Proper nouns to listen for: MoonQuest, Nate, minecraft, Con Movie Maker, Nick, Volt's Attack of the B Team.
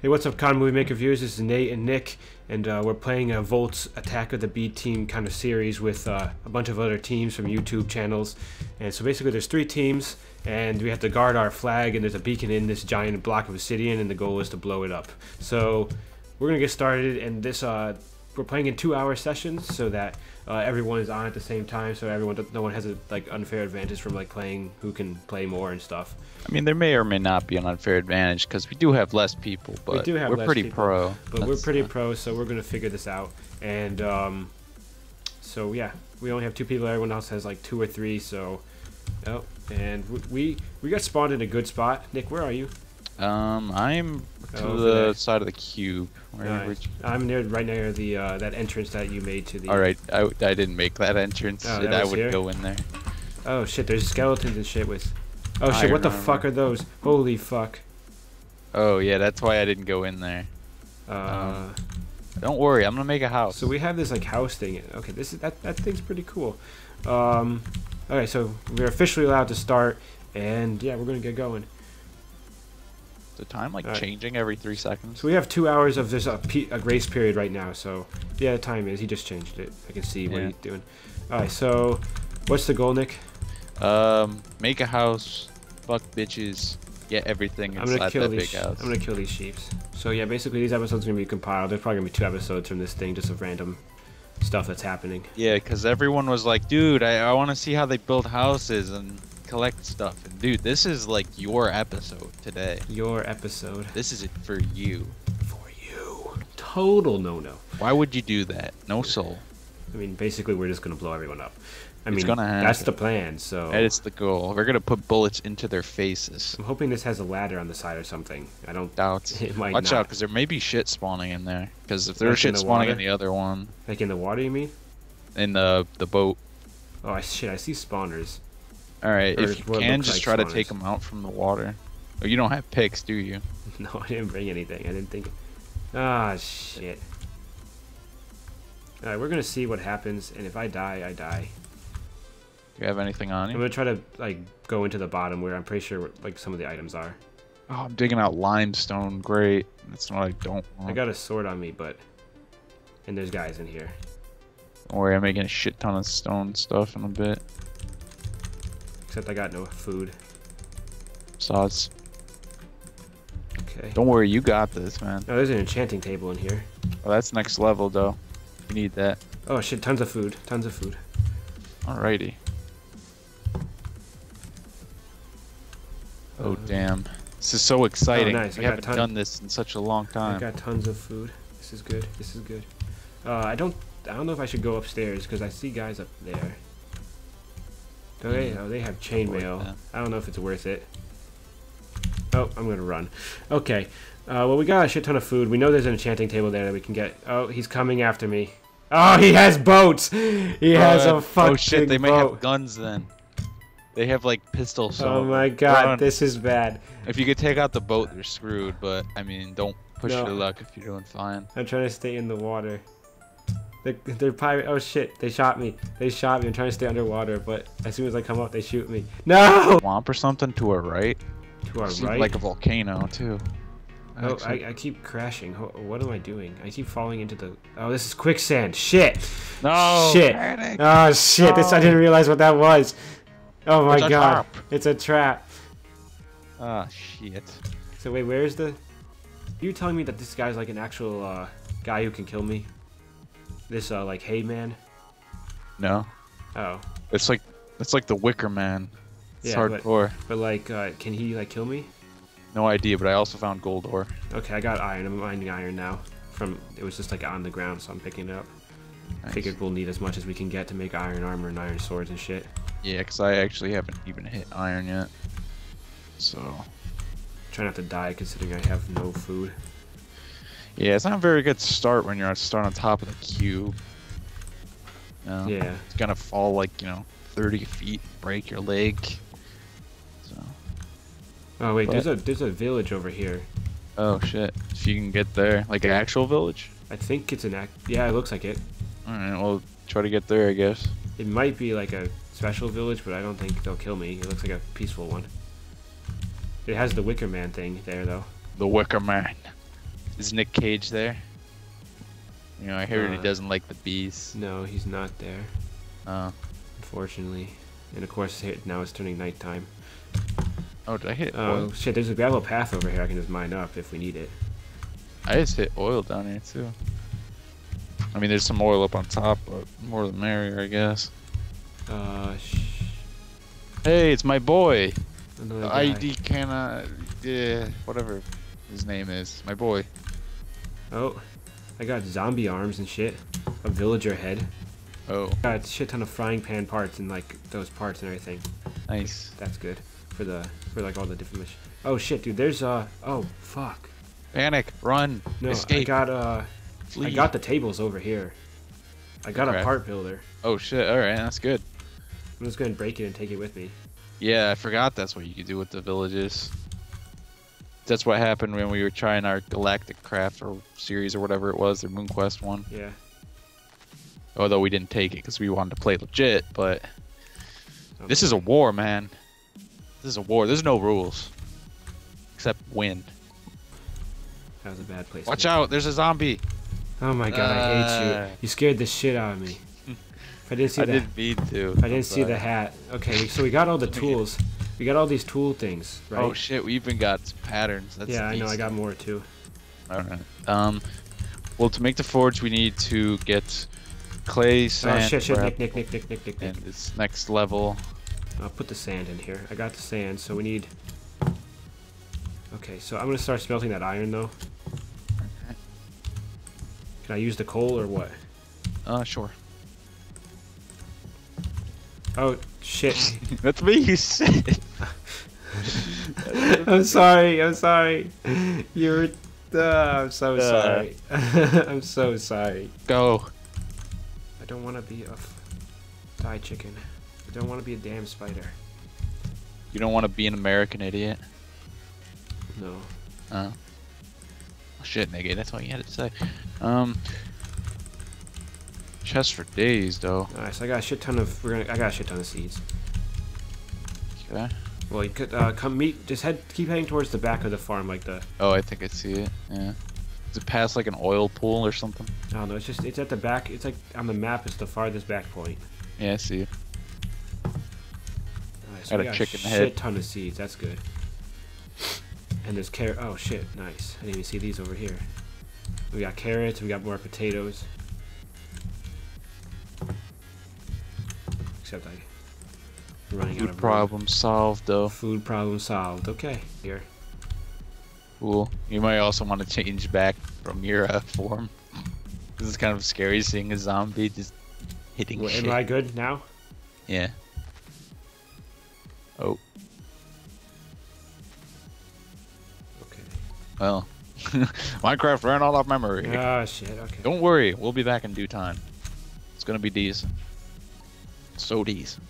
Hey, what's up, Con Movie Maker viewers? This is Nate and Nick, and we're playing a Volt's Attack of the B Team kind of series with a bunch of other teams from YouTube channels. And so basically there's three teams, and we have to guard our flag, and there's a beacon in this giant block of obsidian, and the goal is to blow it up. So we're gonna get started, and this we're playing in 2-hour sessions so that everyone is on at the same time, so no one has a unfair advantage from playing who can play more and stuff. I mean, there may or may not be an unfair advantage because we do have less people, but we're pretty pro, so we're gonna figure this out. And so yeah, we only have 2 people. Everyone else has 2 or 3. So and we got spawned in a good spot. Nick, where are you? I'm to the side of the cube. Nice. I'm right near the that entrance that you made to the. All right, I didn't make that entrance. Oh, that would here? Go in there. Oh shit! There's skeletons and shit with. Oh shit! What the fuck are those? Holy fuck! Oh yeah, that's why I didn't go in there. Don't worry, I'm gonna make a house. So we have this house thing. Okay, this is that thing's pretty cool. Okay, so we're officially allowed to start, and yeah, we're gonna get going. The time changing every 3 seconds. So we have 2 hours of this a grace period right now. So yeah, the time is. He just changed it. I can see what he's doing. All right. So what's the goal, Nick? Make a house, fuck bitches, get everything inside that big house. I'm gonna kill these sheeps. So yeah, basically these episodes are gonna be compiled. There's probably gonna be 2 episodes from this thing, just of random stuff that's happening. Yeah, because everyone was like, dude, I want to see how they build houses and collect stuff, and dude, this is your episode today. Your episode. This is it for you. For you. Total no-no. Why would you do that? No soul. I mean, basically, we're just gonna blow everyone up. That's the plan. So that is the goal. We're gonna put bullets into their faces. I'm hoping this has a ladder on the side or something. I don't doubt it. Might watch out, because there may be shit spawning in there. Because if there's shit spawning in the other one, like in the water, you mean? In the boat. Oh shit! I see spawners. Alright, if you can, just try to take them out from the water. Oh, you don't have picks, do you? No, I didn't bring anything. I didn't think... Ah, shit. Alright, we're gonna see what happens, and if I die, I die. Do you have anything on you? I'm gonna try to, go into the bottom where I'm pretty sure, some of the items are. Oh, I'm digging out limestone. Great. That's what I don't want. I got a sword on me, but... And there's guys in here. Don't worry, I'm making a shit ton of stone stuff in a bit. Except I got no food. Sauce. Okay. Don't worry, you got this, man. Oh, there's an enchanting table in here. Oh, that's next level, though. You need that. Oh, shit, tons of food. Tons of food. Alrighty. Oh, damn. This is so exciting. Oh, nice. We haven't done this in such a long time. I got tons of food. This is good. This is good. I don't know if I should go upstairs, because I see guys up there. Okay, oh, they have chainmail. I don't know if it's worth it. Oh, I'm gonna run. Okay, well, we got a shit ton of food. We know there's an enchanting table there that we can get. Oh, he's coming after me. Oh, he has boats! He has a fucking boat. Oh shit, they might have guns then. They have, pistols. So oh my god, run. This is bad. If you could take out the boat, you're screwed, but, I mean, don't push your luck if you're doing fine. I'm trying to stay in the water. They're pirate. Oh shit! They shot me. They shot me. I'm trying to stay underwater, but as soon as I come up, they shoot me. No! Swamp or something to our right. To our right. Like a volcano too. Oh, I keep crashing. What am I doing? I keep falling into the. Oh, this is quicksand. Shit. No. Shit. Panic. Oh shit! No. This I didn't realize what that was. Oh my god! Trap. It's a trap. Ah shit. So wait, where's the? You're telling me that this guy's an actual guy who can kill me? This hey man. No. Oh. It's like the Wicker Man. It's hardcore. But can he kill me? No idea. But I also found gold ore. Okay, I got iron. I'm mining iron now. It was just on the ground, so I'm picking it up. Nice. I figured we'll need as much as we can get to make iron armor and iron swords and shit. Yeah, cause I actually haven't even hit iron yet. So. Try not to die, considering I have no food. Yeah, it's not a very good start when you're starting on top of the cube. No. Yeah. It's gonna fall 30 feet, break your leg. So. Oh wait, there's a village over here. Oh shit! If you can get there, an actual village. I think it's yeah, it looks like it. All right, well, try to get there, I guess. It might be a special village, but I don't think they'll kill me. It looks like a peaceful one. It has the Wicker Man thing there though. The Wicker Man. Is Nick Cage there? You know, I heard he doesn't like the bees. No, he's not there. Oh. Unfortunately. And of course, now it's turning nighttime. Oh, did I hit oil? Oh, shit, there's a gravel path over here I can just mine up if we need it. I just hit oil down here, too. I mean, there's some oil up on top, but more the merrier, I guess. Hey, it's my boy! Another guy. ID cannot... Yeah, whatever his name is. My boy. Oh. I got zombie arms and shit. A villager head. Oh. Got a shit ton of frying pan parts and like those parts and everything. Nice. That's good for the like all the different missions. Oh shit, dude. There's oh fuck. Panic! Run! No, escape. I got Flee. I got the tables over here. I got a part builder. Oh shit! All right, that's good. I'm just gonna break it and take it with me. Yeah, I forgot that's what you could do with the villages. That's what happened when we were trying our Galactic Craft or series or whatever it was, their MoonQuest one. Yeah. Although we didn't take it because we wanted to play legit, but this is a war, man. This is a war. There's no rules except win. That was a bad place. Watch out! There's a zombie. Oh my god! I hate you. You scared the shit out of me. If I didn't see that. I didn't mean to. If I didn't see the hat. Okay, so we got all the tools. We got all these tool things, right? Oh shit, we even got patterns. That's yeah, decent. I know, I got more too. Alright. Well, to make the forge, we need to get clay, sand, Nick. And it's next level. I'll put the sand in here. I got the sand, so we need... Okay, so I'm gonna start smelting that iron though. Okay. Can I use the coal or what? Sure. Oh, shit. That's me, you said. I'm sorry. You're... I'm so sorry. I'm so sorry. Go. I don't want to be a... Die chicken. I don't want to be a damn spider. You don't want to be an American idiot? No. Oh. Shit, nigga, that's all you had to say. Chest for days though. Alright, so I got a shit ton of seeds. Okay. Well, you could come meet. Just keep heading towards the back of the farm, like the. Oh, I think I see it. Yeah. Is it past like an oil pool or something? I don't know. It's just it's at the back. It's like on the map. It's the farthest back point. Yeah, I see it. Alright, so I got a chicken head. Shit ton of seeds. That's good. And there's carrot. Oh shit, nice. I didn't even see these over here. We got carrots. We got more potatoes. Except I'm running out of problem solved, though. Food problem solved. Okay. Here. Cool. You might also want to change back from your form. This is kind of scary seeing a zombie just hitting shit. Am I good now? Yeah. Oh. Okay. Well, Minecraft ran all off memory. Ah, shit. Okay. Don't worry. We'll be back in due time. It's gonna be decent. So these.